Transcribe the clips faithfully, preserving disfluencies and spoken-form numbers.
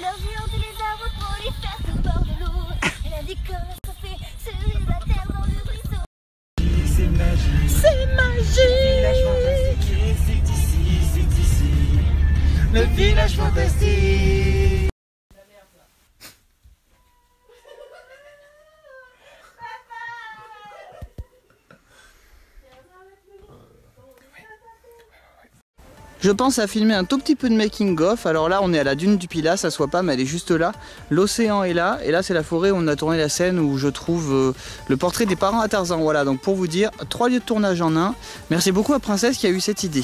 Leur géant et les arbres pour les faire au bord de l'eau. Elle a des coffres célibataires dans le ruisseau. C'est magique, c'est magique. Le village fantastique, c'est ici, c'est ici. Le village fantastique. Je pense à filmer un tout petit peu de making of. Alors là on est à la dune du Pilat, ça soit pas, mais elle est juste là. L'océan est là, et là c'est la forêt où on a tourné la scène où je trouve euh, le portrait des parents à Tarzan. Voilà, donc pour vous dire, trois lieux de tournage en un. Merci beaucoup à Princesse qui a eu cette idée.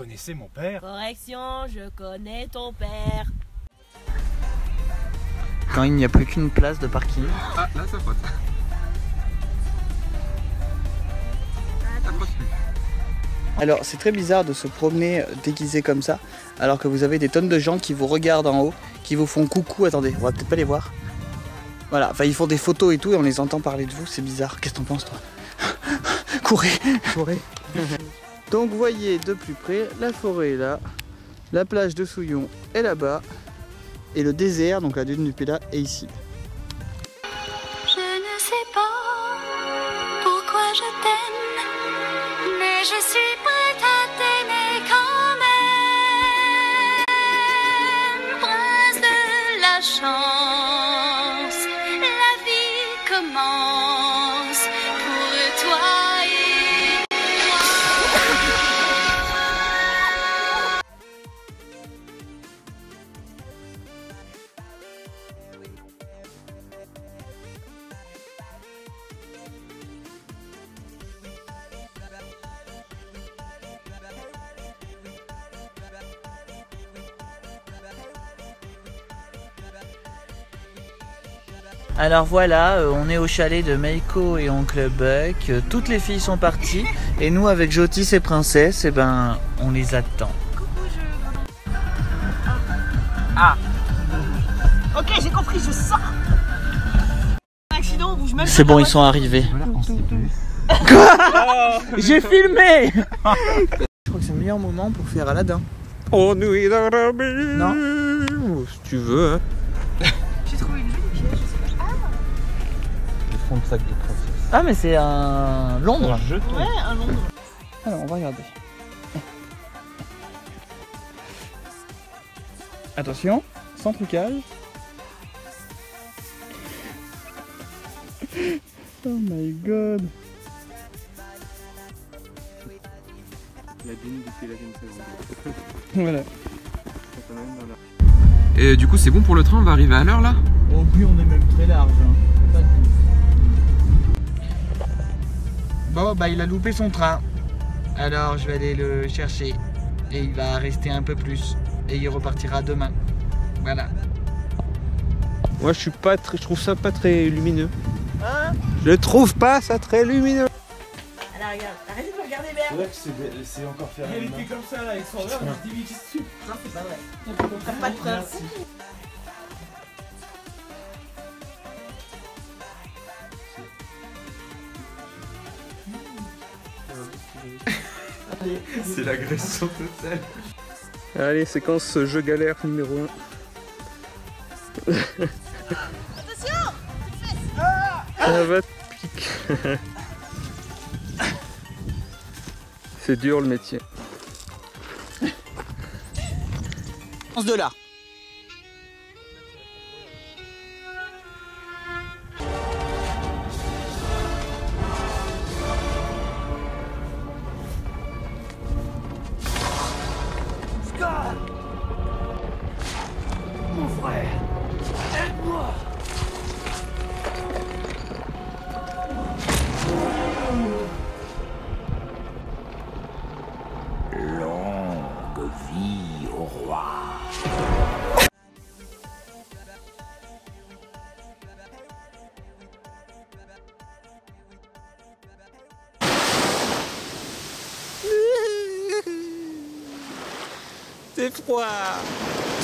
Vous connaissez mon père? Correction, je connais ton père. Quand il n'y a plus qu'une place de parking. Ah, là ça frotte. Ça frotte plus. Alors c'est très bizarre de se promener déguisé comme ça, alors que vous avez des tonnes de gens qui vous regardent en haut, qui vous font coucou. Attendez, on va peut-être pas les voir. Voilà, enfin ils font des photos et tout et on les entend parler de vous, c'est bizarre. Qu'est-ce que t'en penses toi? Courez, courez. Donc vous voyez de plus près, la forêt est là, la plage de Souillon est là-bas, et le désert, donc la dune du Pilat, est ici. Je ne sais pas pourquoi je t'aime, mais je suis prête à t'aimer quand même. Prince de la chance, la vie commence pour toi. Alors voilà, on est au chalet de Meiko et Oncle Buck. Toutes les filles sont parties et nous, avec Jotis et Princesse, eh ben, on les attend. Coucou, je... Ah. Ok, j'ai compris, je sors. Accident, on bouge même. C'est bon, ils sont arrivés. Quoi? J'ai filmé. Je crois que c'est le meilleur moment pour faire Aladdin. On est dans la vie. Non. Oh, si tu veux, hein. De sac de Princesse. Ah mais c'est un Londres. Un jeu, ouais, un Londres. Alors on va regarder. Attention, sans trucage. Oh my god. La dune depuis la dune seconde. Voilà. Et du coup c'est bon pour le train, on va arriver à l'heure là? Oh oui, on est même très large. Hein. Pas de... Bon bah il a loupé son train, alors je vais aller le chercher et il va rester un peu plus et il repartira demain. Voilà. Moi je suis pas très, je trouve ça pas très lumineux. Hein? Je trouve pas ça très lumineux. Alors regarde, arrêtez de regarder Bert. Ouais, c'est encore fermé. Il était comme ça là, ils sont là, je dis mais non c'est pas vrai. T'as pas de preuve. C'est l'agression totale. Allez, séquence jeu galère numéro un. Attention! Ça va te piquer. C'est dur le métier. On se de là. Mon frère, aide-moi. Longue vie au roi. C'est froid.